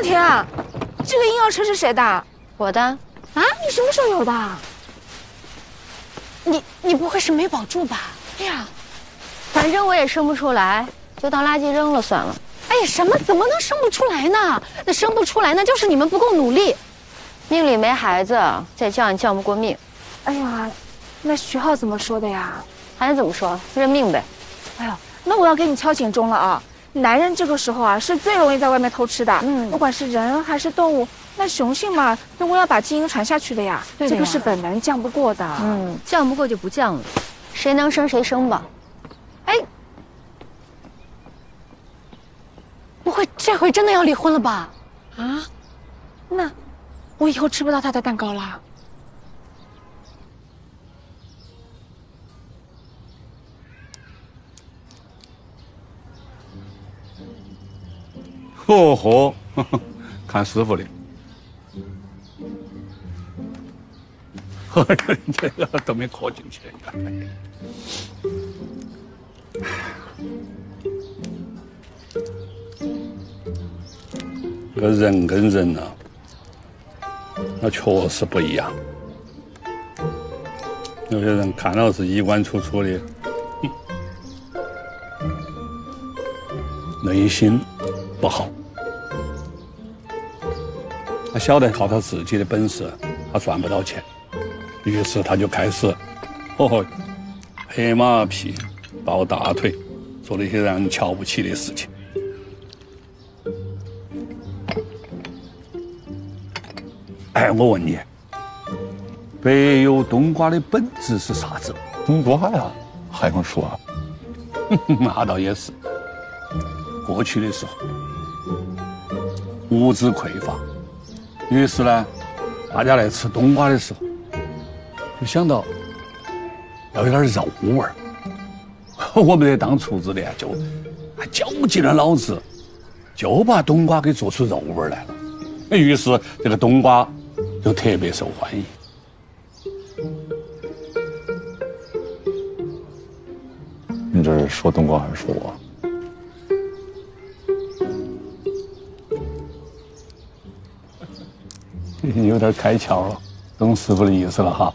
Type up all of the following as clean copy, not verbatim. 梦婷，这个婴儿车是谁的？我的。啊，你什么时候有的？你不会是没保住吧？哎呀，反正我也生不出来，就当垃圾扔了算了。哎呀，什么怎么能生不出来呢？那生不出来那就是你们不够努力，命里没孩子，再犟也犟不过命。哎呀，那徐浩怎么说的呀？还能怎么说？认命呗。哎呦，那我要给你敲警钟了啊！ 男人这个时候啊，是最容易在外面偷吃的。嗯，不管是人还是动物，那雄性嘛，终归要把基因传下去的呀。对的呀，这个是本能犟不过的。嗯，犟不过就不犟了，谁能生谁生吧。哎，不会这回真的要离婚了吧？啊，那我以后吃不到他的蛋糕啦。 哦吼，看师傅的。呵，这个都没考进去。这人跟人呢、啊，那确实不一样。有些人看到是衣冠楚楚的，内心不好。 他晓得靠他自己的本事，他赚不到钱，于是他就开始，哦，拍马屁、抱大腿，做那些让人瞧不起的事情。哎，我问你，白油冬瓜的本质是啥子？冬瓜呀，还用说？那倒也是。过去的时候，物质匮乏。 于是呢，大家来吃冬瓜的时候，就想到要有点肉味儿。我们这当厨子的就还绞尽了脑子，就把冬瓜给做出肉味来了。于是这个冬瓜就特别受欢迎。你这是说冬瓜还是说我？ 有点开窍了，懂师傅的意思了哈。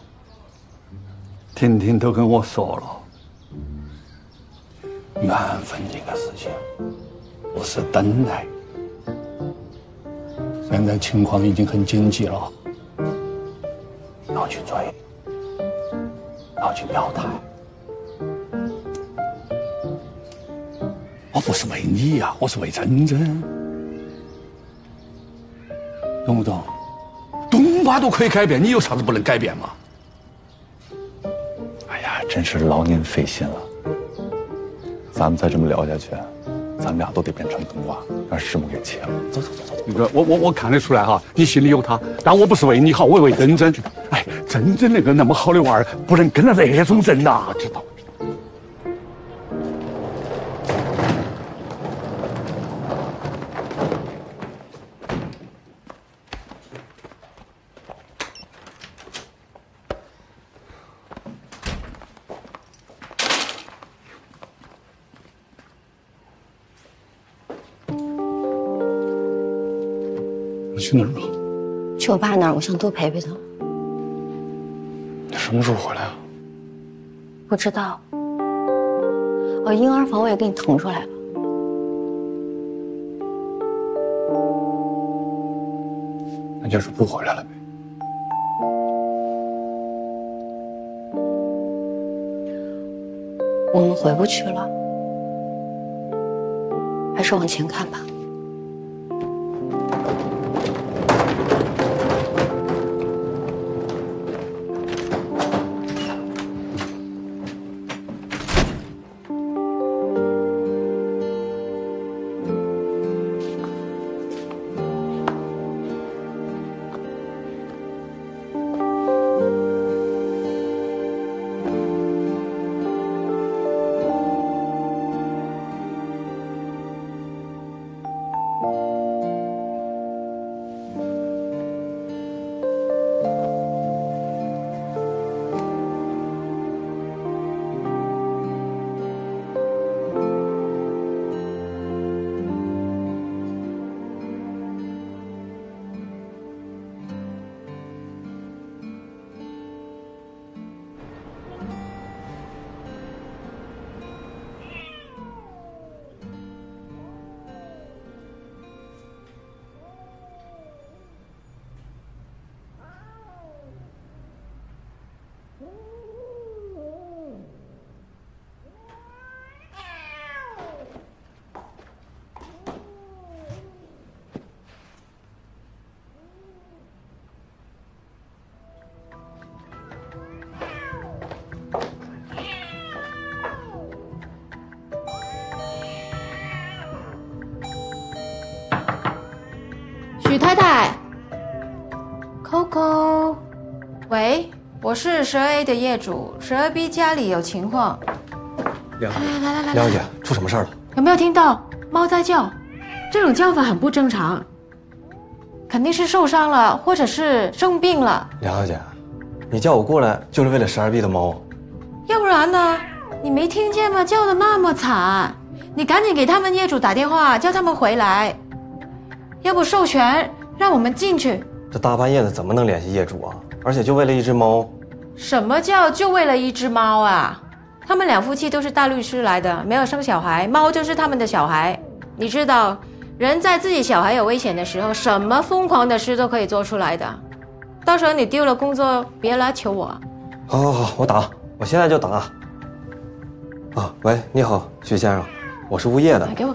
婷婷都跟我说了，缘分这个事情不是等来。现在情况已经很紧急了，要去追，要去表态。我不是为你呀、啊，我是为真真，懂不懂？ 冬瓜都可以改变，你有啥子不能改变嘛？哎呀，真是劳您费心了。咱们再这么聊下去，咱们俩都得变成冬瓜，让师母给切了。走走走走，那个我看得出来哈，你心里有他，但我不是为你好，我为真真。哎，真真那个那么好的娃儿，不能跟了那种人呐、啊，知道。 去哪儿啊？去我爸那儿，我想多陪陪他。你什么时候回来啊？不知道。哦，婴儿房我也给你腾出来了。那就是不回来了呗。我们回不去了，还是往前看吧。吕太太 ，Coco， 喂，我是12A 的业主，12B 家里有情况。梁小姐，来，梁小姐，出什么事了？有没有听到猫在叫？这种叫法很不正常，肯定是受伤了，或者是生病了。梁小姐，你叫我过来就是为了12B 的猫？要不然呢？你没听见吗？叫的那么惨，你赶紧给他们业主打电话，叫他们回来。 要不授权让我们进去？这大半夜的怎么能联系业主啊？而且就为了一只猫？什么叫就为了一只猫啊？他们两夫妻都是大律师来的，没有生小孩，猫就是他们的小孩。你知道，人在自己小孩有危险的时候，什么疯狂的事都可以做出来的。到时候你丢了工作，别来求我。好，我打，我现在就打。啊，喂，你好，许先生，我是物业的。给我。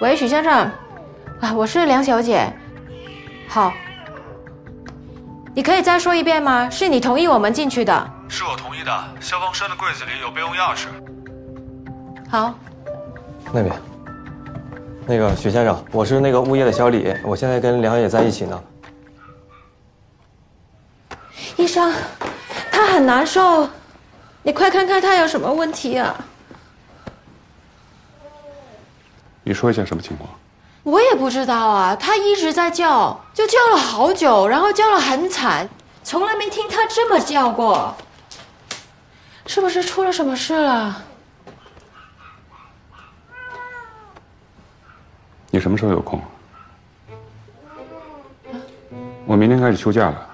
喂，许先生。 啊，我是梁小姐。好，你可以再说一遍吗？是你同意我们进去的？是我同意的。消防栓的柜子里有备用钥匙。好。那边，那个许先生，我是那个物业的小李，我现在跟梁小姐在一起呢。医生，他很难受，你快看看他有什么问题啊！你说一下什么情况？ 我也不知道啊，他一直在叫，就叫了好久，然后叫了很惨，从来没听他这么叫过。是不是出了什么事了？你什么时候有空？啊？我明天开始休假了。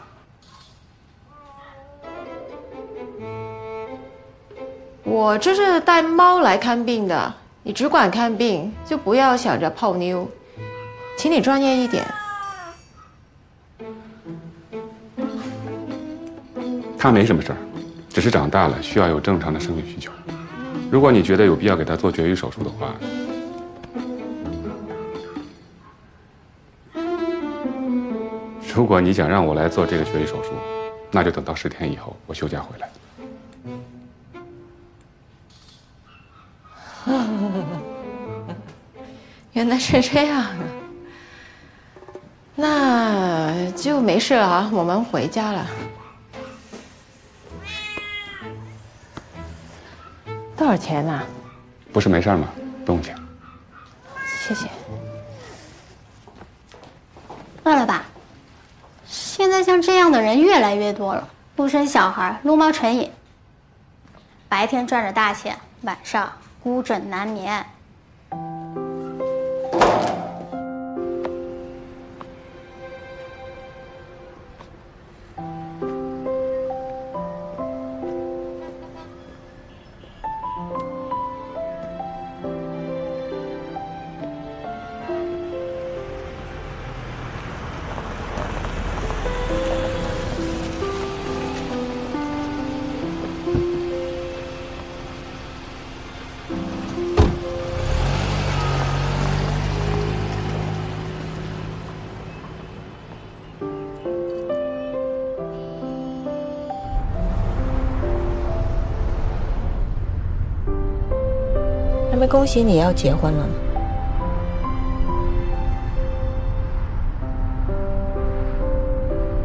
我这是带猫来看病的，你只管看病，就不要想着泡妞。 请你专业一点。他没什么事儿，只是长大了需要有正常的生理需求。如果你觉得有必要给他做绝育手术的话，如果你想让我来做这个绝育手术，那就等到10天以后我休假回来。原来是这样啊。 那就没事了啊，我们回家了。多少钱呢？不是没事吗？不用钱。谢谢。饿了吧？现在像这样的人越来越多了，独生小孩、撸猫成瘾，白天赚着大钱，晚上孤枕难眠。 恭喜你要结婚了！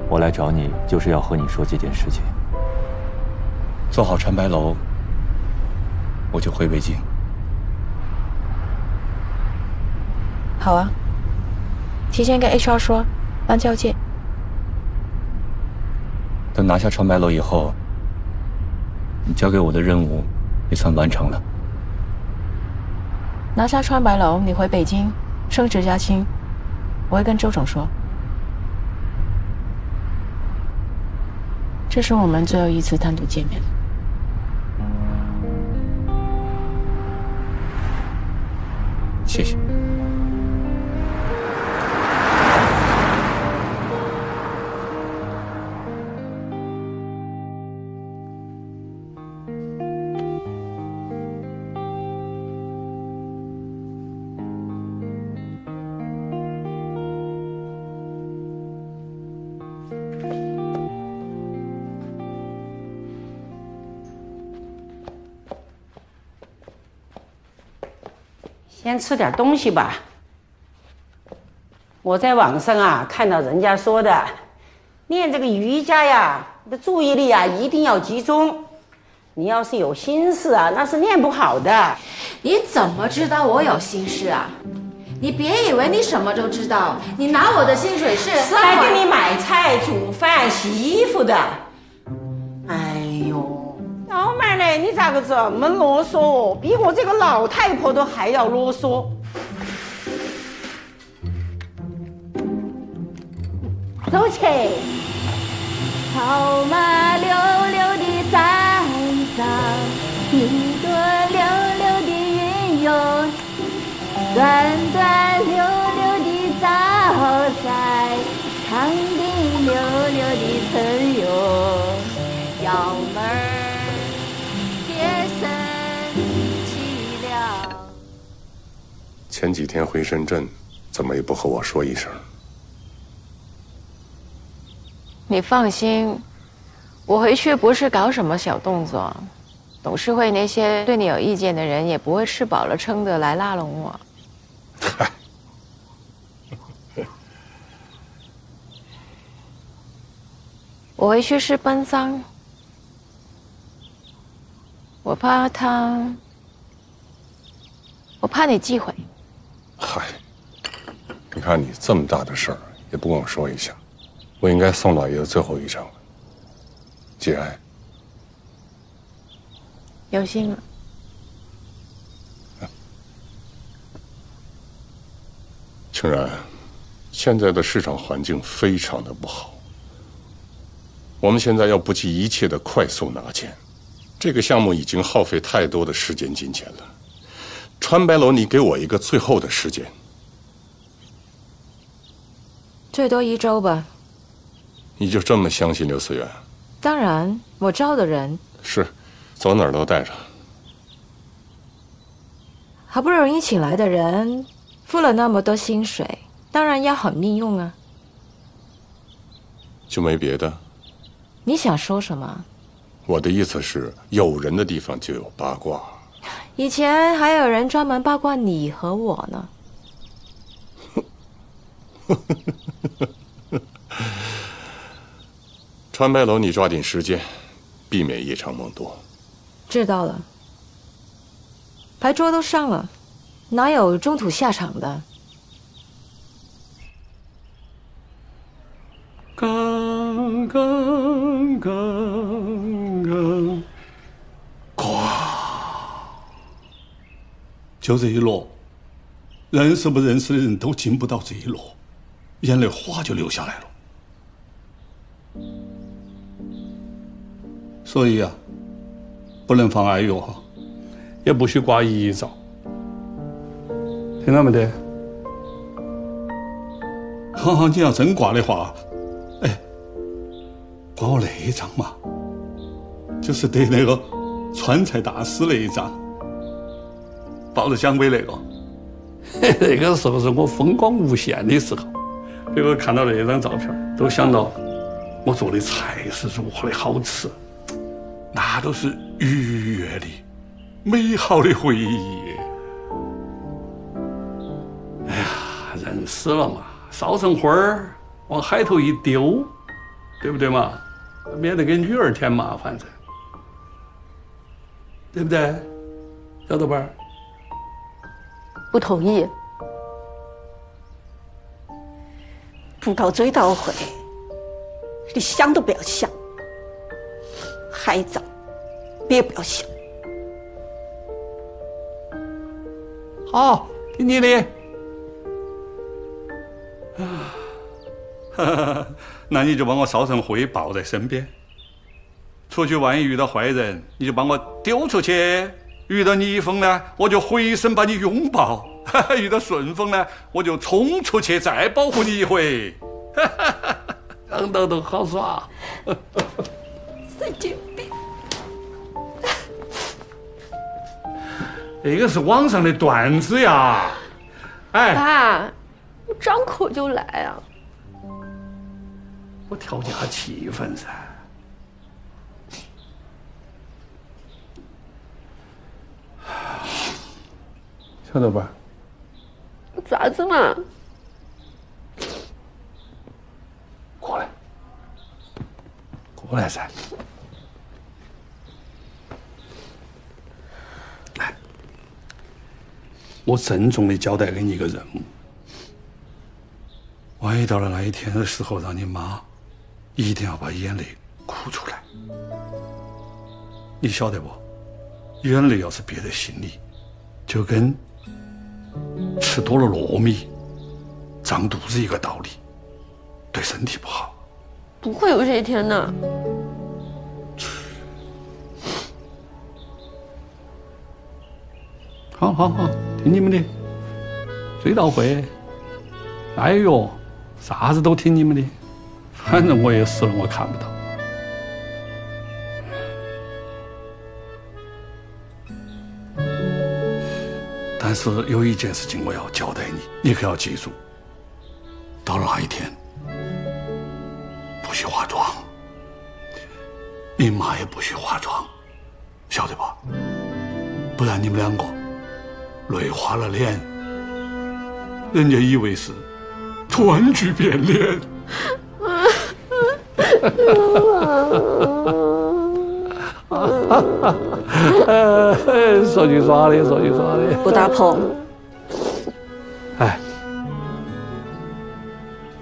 我来找你就是要和你说这件事情。做好传白楼，我就回北京。好啊，提前跟 HR 说，搬交界。等拿下传白楼以后，你交给我的任务也算完成了。 拿下川白楼，你回北京，升职加薪，我会跟周总说。这是我们最后一次单独见面。谢谢。先吃点东西吧。我在网上啊看到人家说的，练这个瑜伽呀，的注意力啊一定要集中。你要是有心事啊，那是练不好的。你怎么知道我有心事啊？你别以为你什么都知道，你拿我的薪水是来给你买菜、煮饭、洗衣服的。哎呦，老妹嘞，你咋个这么啰嗦？比我这个老太婆都还要啰嗦。 走起！好马溜溜的山上，一朵溜溜的云哟，短短溜溜的早菜，长的溜溜的村哟，幺妹儿别生气了。前几天回深圳，怎么也不和我说一声？ 你放心，我回去不是搞什么小动作，董事会那些对你有意见的人也不会吃饱了撑的来拉拢我。嗨，我回去是奔丧，我怕你忌讳。嗨，你看你这么大的事儿也不跟我说一下。 我应该送老爷子最后一程了，节哀。有心了。清然，现在的市场环境非常的不好，我们现在要不计一切的快速拿钱，这个项目已经耗费太多的时间金钱了。川白楼，你给我一个最后的时间，最多1周吧。 你就这么相信刘思源？当然，我招的人是，走哪儿都带上。好不容易请来的人，付了那么多薪水，当然要好利用啊。就没别的？你想说什么？我的意思是，有人的地方就有八卦。以前还有人专门八卦你和我呢。川白楼，你抓紧时间，避免夜长梦多。知道了。牌桌都上了，哪有中途下场的？刚刚刚刚，咵！就这一落，认识不认识的人都进不到这一落，眼泪哗就流下来了。 所以啊，不能妨碍哟哈，也不许挂遗照，听到没得？好好，你要真挂的话，哎，挂我那一张嘛，就是得那个川菜大师那一张，抱着蒋伟那个，那个时候是我风光无限的时候，别个看到那张照片，都想到我做的菜是如何的好吃。 那都是愉悦的、美好的回忆。哎呀，人死了嘛，烧成灰儿往海头一丢，对不对嘛？免得给女儿添麻烦噻，对不对，小豆瓣儿？不同意，不搞追悼会，你想都不要想。 还早，你也不要想。好，听你的。啊，那你就把我烧成灰，抱在身边。出去万一遇到坏人，你就把我丢出去；遇到逆风呢，我就回身把你拥抱；遇到顺风呢，我就冲出去再保护你一回。当当当，好耍。神经病！这个是网上的段子呀，哎，爸，我张口就来啊！我调节下气氛噻。小豆瓣，爪子嘛，过来噻。来，我郑重地交代给你一个任务。万一到了那一天的时候，让你妈一定要把眼泪哭出来。你晓得不？眼泪要是憋在心里，就跟吃多了糯米胀肚子一个道理，对身体不好。 不会有这一天的。好，好，好，听你们的，追悼会，哎呦，啥子都听你们的，反正我也死了，我看不到。但是有一件事情我要交代你，你可要记住，到了那一天。 不许化妆，你妈也不许化妆，晓得吧？不然你们两个累花了脸，人家以为是川剧变脸。说句耍的，说句耍的，不打破。哎，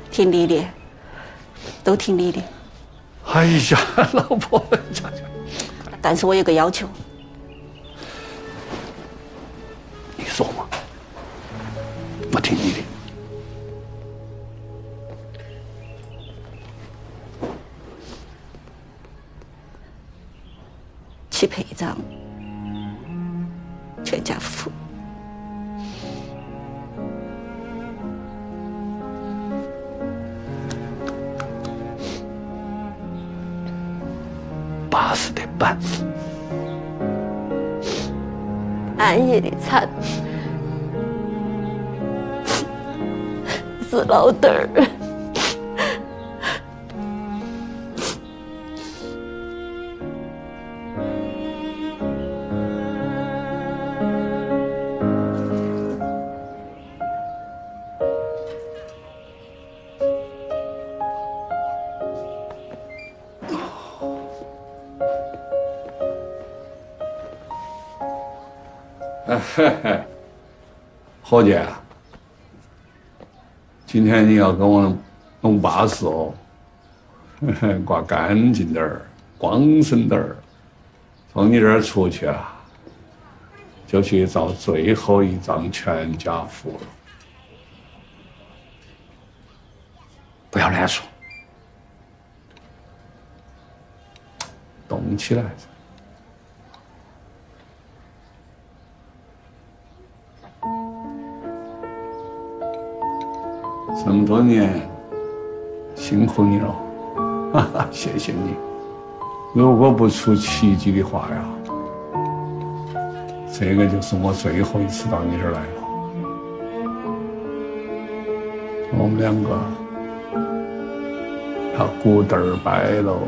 听你的。 都听你的。哎呀，老婆，但是我有个要求。你说嘛，我听你的。去陪葬，全家福。 巴适得板，安逸的惨，死老底儿。嘿嘿，何姐，今天你要跟我弄巴适哦，挂干净点儿，光身点儿。从你这儿出去啊，就去照最后一张全家福了。不要乱说，动起来！ 这么多年，辛苦你了，哈哈，谢谢你。如果不出奇迹的话呀，这个就是我最后一次到你这儿来了。我们两个要骨对儿掰喽。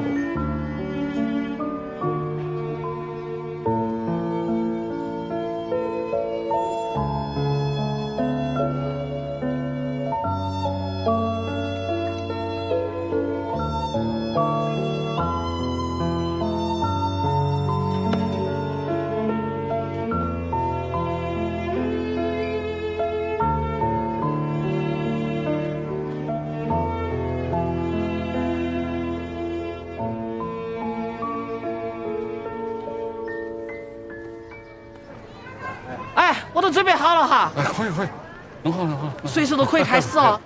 随时都可以开始啊！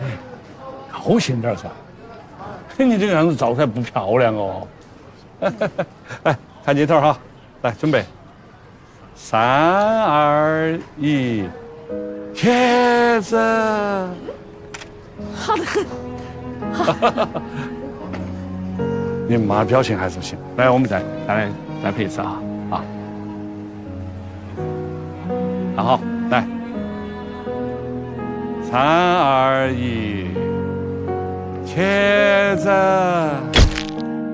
哎，高兴点噻！你这个样子照出来不漂亮哦。哎，看镜头哈，来准备，3、2、1，茄子！好的很。你妈表情还是行。来，我们再配一次啊！啊，然后来。 3、2、1，茄子！看一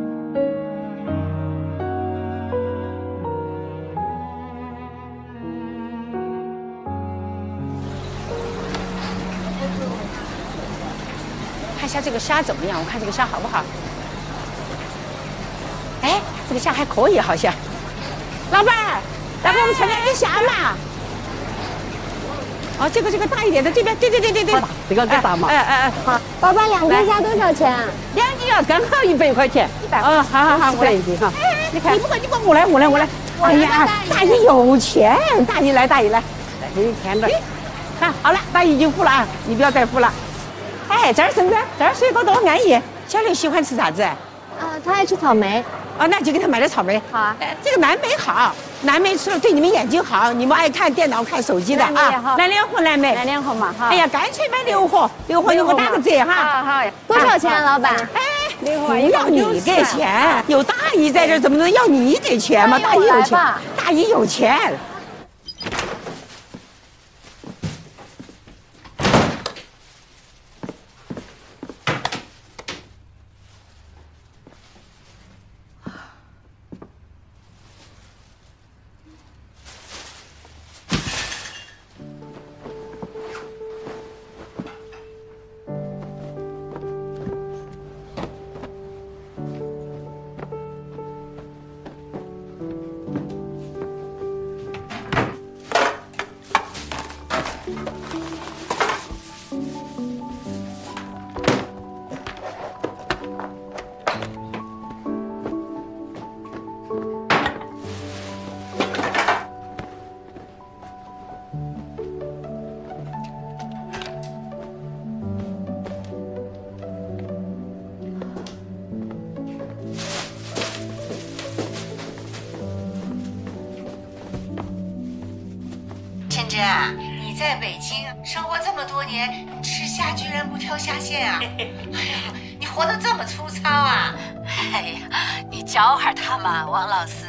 下这个虾怎么样？我看这个虾好不好？这个虾还可以，好像。老板，来给我们盛点虾嘛。哦，这个大一点的，这边，对，这个更大嘛。好。老板，两根虾多少钱啊？两根刚好100块钱。100。哦，好，我来一斤哈。你看，你不管，我来。哎呀，大姨有钱，大姨来，给你钱的。看好了，大姨已经付了啊，你不要再付了。哎，这儿孙子，这儿水果多安逸。小刘喜欢吃啥子？啊，他爱吃草莓。啊，那就给他买点草莓。好啊。这个蓝莓吃了对你们眼睛好，你们爱看电脑、看手机的啊。蓝莲红嘛哈。哎呀，干脆买6盒，你给我打个折哈。好，多少钱，老板？哎，不要你给钱，有大姨在这怎么能要你给钱嘛？大姨有钱。你在北京生活这么多年，你吃虾居然不挑虾线啊！哎呀，你活得这么粗糙啊！哎呀，你教会他嘛，王老师。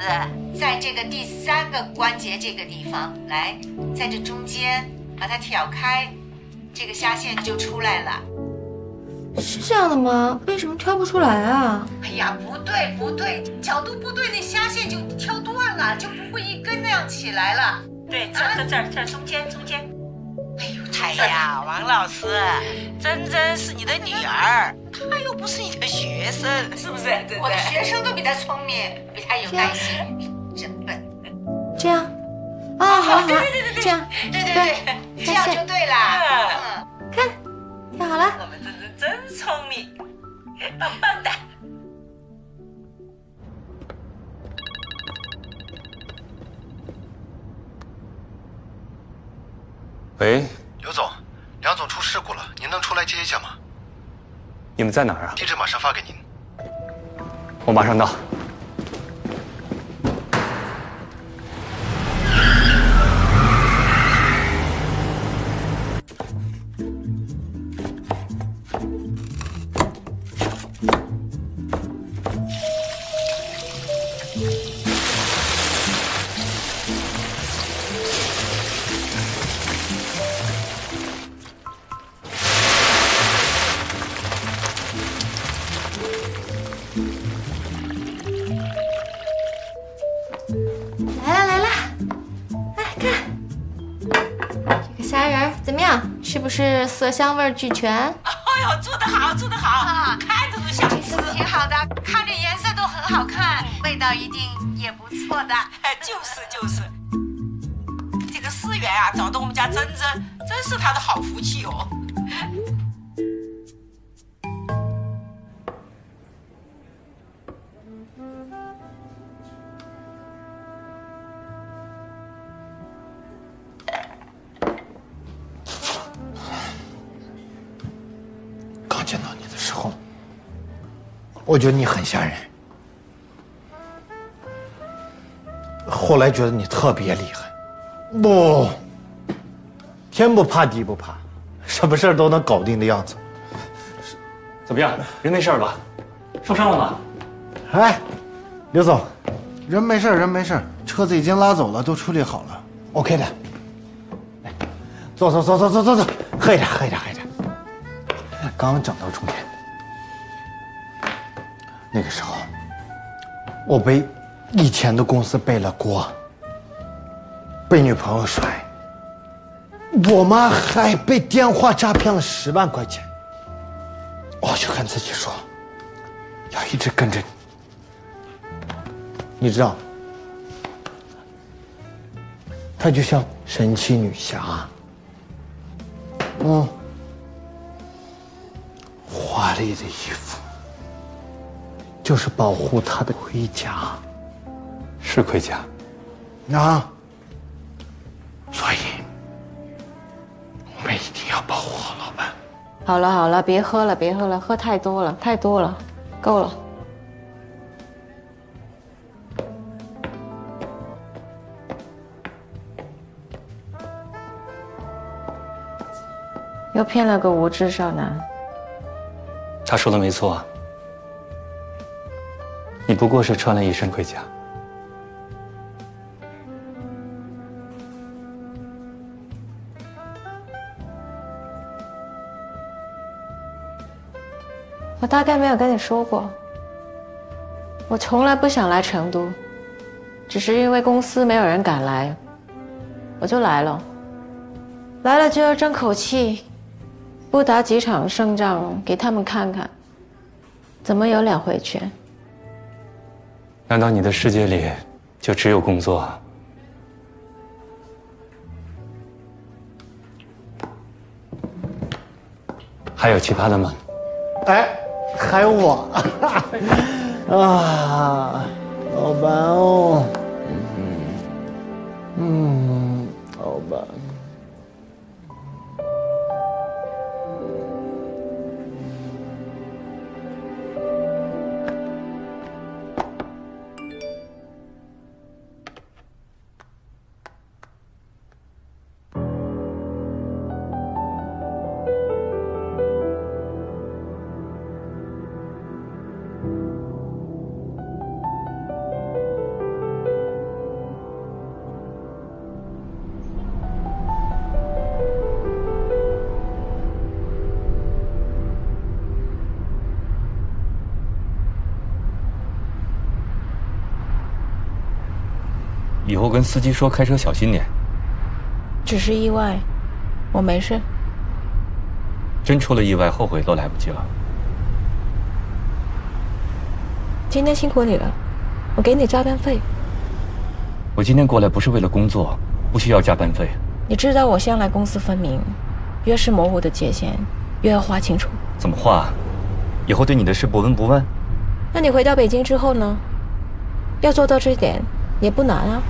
在这个第3个关节这个地方，来，在这中间把它挑开，这个虾线就出来了。是这样的吗？为什么挑不出来啊？哎呀，不对，角度不对，那虾线就挑断了，就不会一根那样起来了。 对，这中间。哎呦，哎呀，王老师，珍是你的女儿，她又不是你的学生，是不是？我的学生都比她聪明，比她有耐心，真笨。这样，啊，好，对，这样，对，这样就对了。看，看好了。我们珍真聪明，当笨蛋。 喂，刘总，梁总出事故了，您能出来接一下吗？你们在哪儿啊？地址马上发给您。我马上到。是色香味俱全。哎呦，做得好啊！看着都想吃，挺好的，看着颜色都很好看，味道一定也不错的。就是，这个思源啊，找到我们家珍，真是她的好福气哦。我觉得你很吓人，后来觉得你特别厉害。不，天不怕地不怕，什么事儿都能搞定的样子。怎么样，人没事吧？受伤了吗？哎，刘总，人没事，车子已经拉走了，都处理好了 ，OK 的。来，坐，喝一点。刚讲到重点。 那个时候，我被以前的公司背了锅，被女朋友甩，我妈还被电话诈骗了10万块钱。我就跟自己说，要一直跟着你，你知道，她就像神奇女侠，华丽的衣服就是保护她的盔甲，是盔甲，所以我们一定要保护好老伴。好了好了，别喝了别喝了，喝太多了太多了，够了。 又骗了个无知少男。他说的没错啊，你不过是穿了一身盔甲。我大概没有跟你说过，我从来不想来成都，只是因为公司没有人敢来，我就来了。来了就要争口气。 不打几场胜仗给他们看看，怎么有脸回去？难道你的世界里就只有工作啊？还有其他的吗？哎，还有我啊，老板哦，老板。 以后跟司机说开车小心点。只是意外，我没事。真出了意外，后悔都来不及了。今天辛苦你了，我给你加班费。我今天过来不是为了工作，不需要加班费。你知道我向来公私分明，越是模糊的界限，越要划清楚。怎么划？以后对你的事不闻不问？那你回到北京之后呢？要做到这一点也不难啊。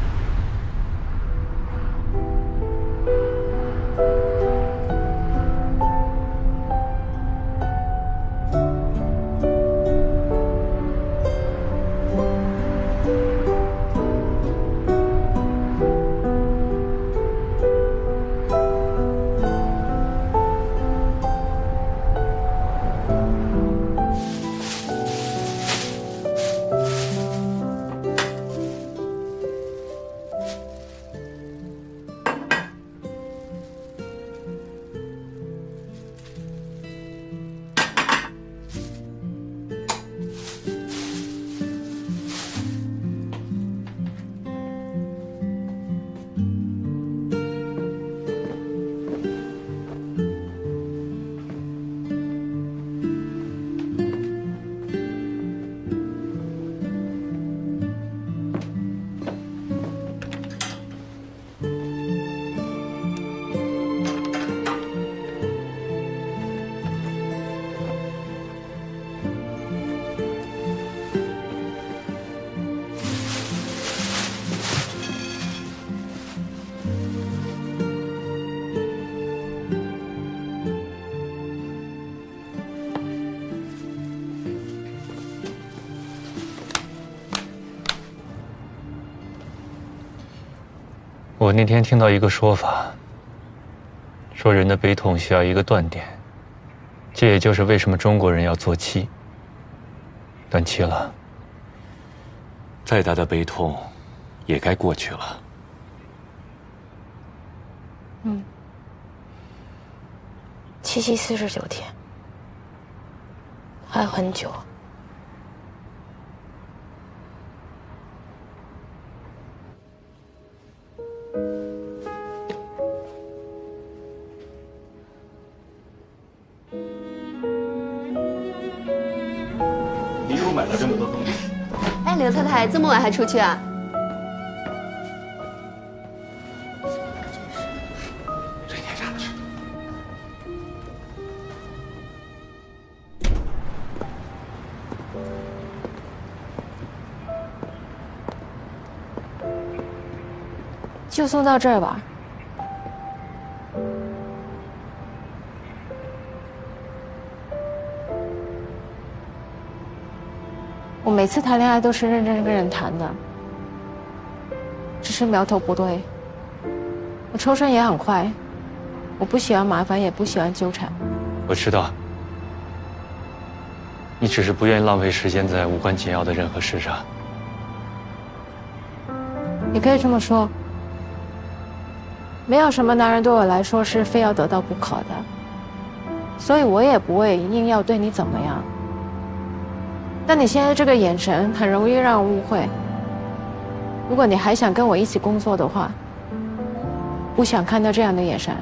我那天听到一个说法，说人的悲痛需要一个断点，这也就是为什么中国人要做七，断气了。再大的悲痛，也该过去了。7夕49天，还很久。哎，刘太太这么晚还出去啊？这干啥去？就送到这儿吧。 我每次谈恋爱都是认真跟人谈的，只是苗头不对。我抽身也很快，我不喜欢麻烦，也不喜欢纠缠。我知道，你只是不愿意浪费时间在无关紧要的任何事上。你可以这么说，没有什么男人对我来说是非要得到不可的，所以我也不会硬要对你怎么样。 但你现在这个眼神很容易让我误会。如果你还想跟我一起工作的话，不想看到这样的眼神。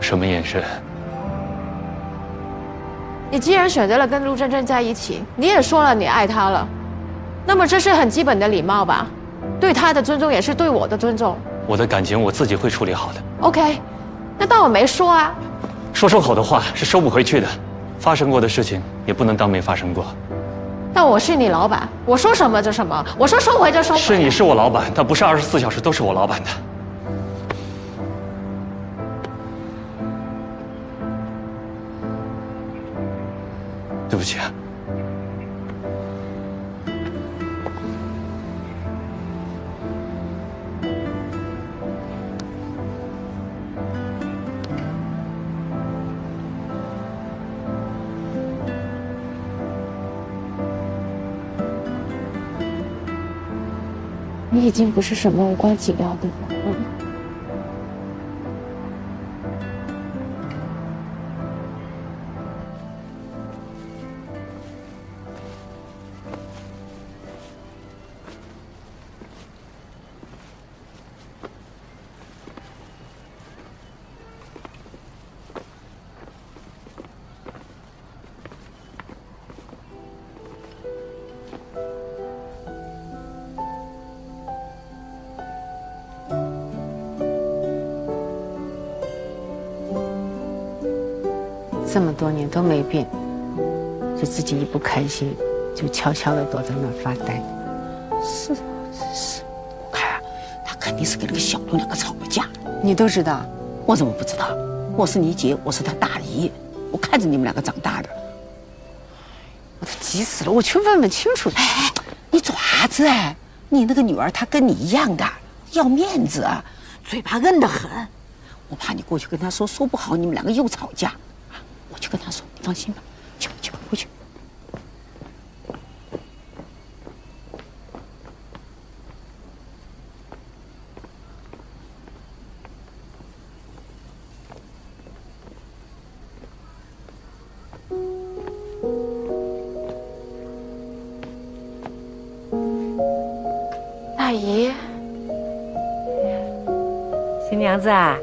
什么眼神？你既然选择了跟陆真真在一起，你也说了你爱她了，那么这是很基本的礼貌吧？对她的尊重也是对我的尊重。我的感情我自己会处理好的。OK， 那当我没说啊。说出口的话是收不回去的。 发生过的事情也不能当没发生过。但我是你老板，我说什么就什么，我说收回就收回。是你是我老板，但不是24小时都是我老板的。对不起啊。你已经不是什么无关紧要的人了。这么多年都没变，就自己一不开心，就悄悄的躲在那儿发呆。是，真是。我看啊，他肯定是跟那个小姑娘吵过架。你都知道？我怎么不知道？我是你姐，我是她大姨，我看着你们两个长大的，我都急死了。我去问问清楚。哎，你爪子哎，你那个女儿她跟你一样的，要面子，嘴巴硬得很。我怕你过去跟她说，说不好你们两个又吵架。 我去跟他说，你放心吧，去吧去吧，回去。大姨，新娘子啊，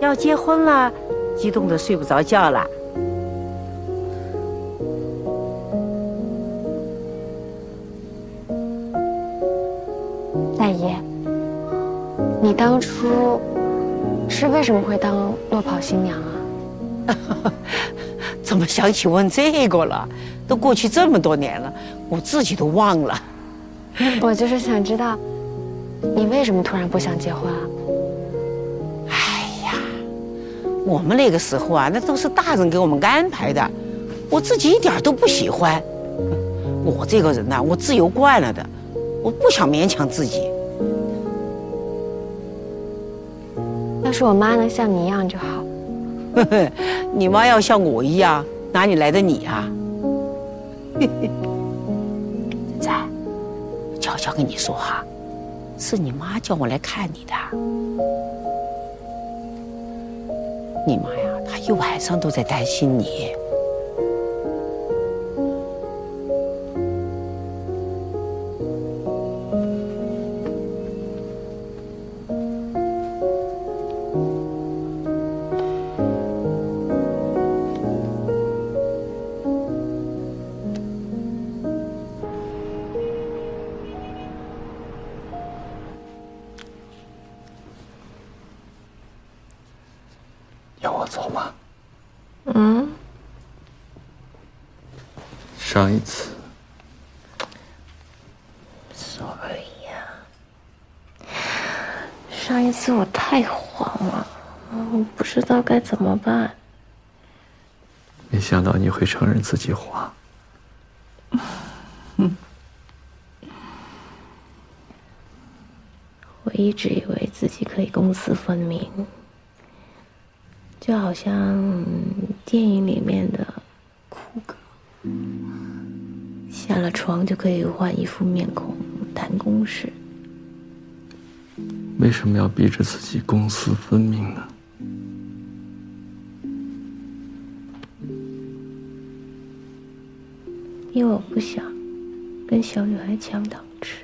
要结婚了，激动的睡不着觉了。 你当初是为什么会当落跑新娘啊？怎么想起问这个了？都过去这么多年了，我自己都忘了。我就是想知道，你为什么突然不想结婚啊？哎呀，我们那个时候啊，那都是大人给我们安排的，我自己一点都不喜欢。我这个人呐，我自由惯了的，我不想勉强自己。 要是我妈能像你一样就好。你妈要像我一样，哪里来的你啊？仔仔，悄悄跟你说哈，是你妈叫我来看你的。你妈呀，她一晚上都在担心你。嗯。上一次。Sorry 呀，上一次我太慌了，我不知道该怎么办。没想到你会承认自己慌。嗯。我一直以为自己可以公私分明。 就好像电影里面的酷哥，下了床就可以换一副面孔谈公事。为什么要逼着自己公私分明呢？因为我不想跟小女孩抢糖吃。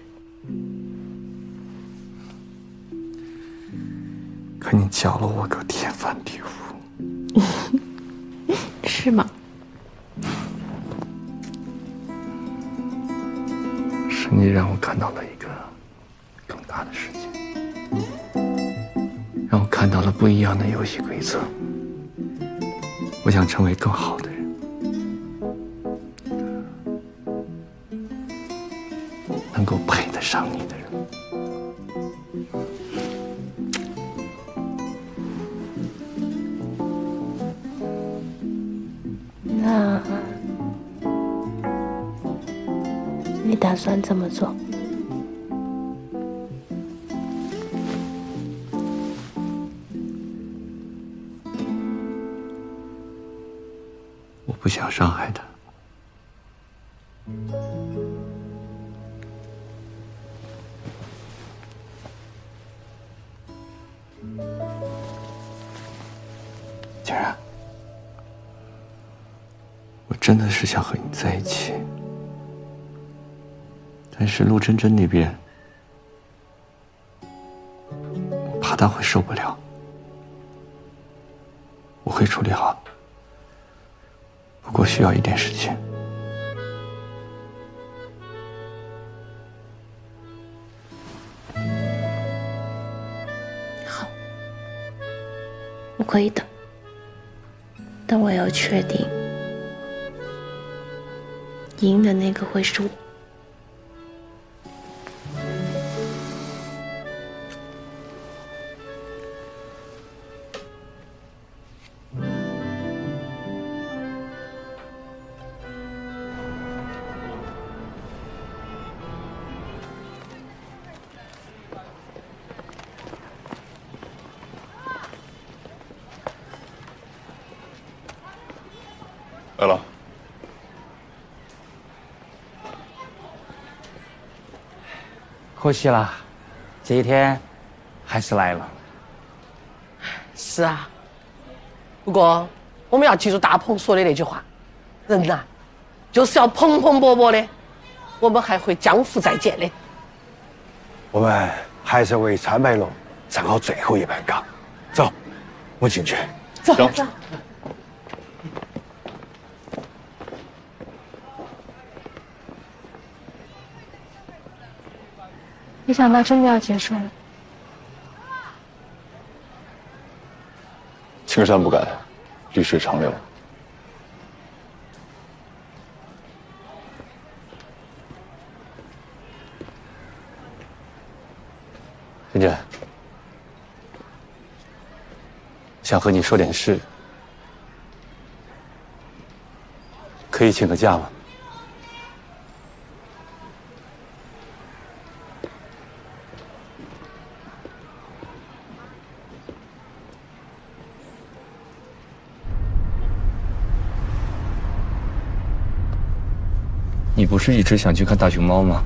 可你搅了我个天翻地覆。 是吗？是你让我看到了一个更大的世界，让我看到了不一样的游戏规则。我想成为更好的人，能够配得上你的人。 你打算怎么做？我不想伤害他。景然，我真的是想和你在一起。 但是陆真真那边，我怕她会受不了。我会处理好，不过需要一点时间。好，我可以等，但我要确定，赢的那个会是我。 来了。过去了，这一天还是来了。是啊，不过我们要记住大鹏说的那句话：人呐，就是要蓬蓬勃勃的，我们还会江湖再见的。我们还是为三百龙站好最后一班岗。走，我进去。走。走。 没想到真的要结束了。青山不改，绿水长流。真真，想和你说点事，可以请个假吗？ 你不是一直想去看大熊猫吗？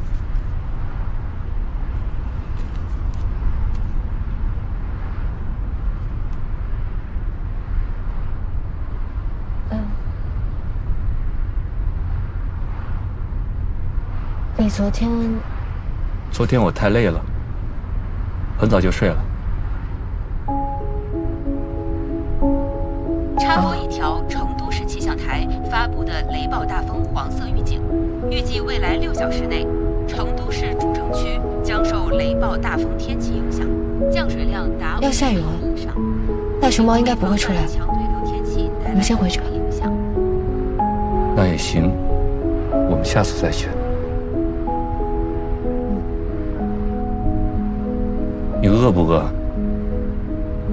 嗯。你昨天……昨天我太累了，很早就睡了。插播一条成都市气象台发布的雷暴大风黄色预警。 预计未来6小时内，成都市主城区将受雷暴大风天气影响，降水量达5%以上。要下雨了，大熊猫应该不会出来。我们先回去吧。那也行，我们下次再去。你饿不饿？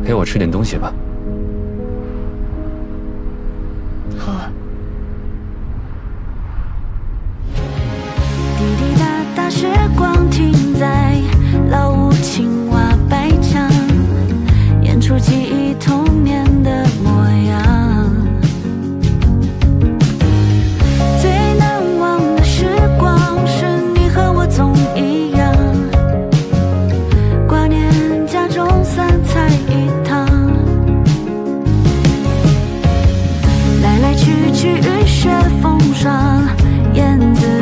陪我吃点东西吧。 去雨雪风霜，燕子。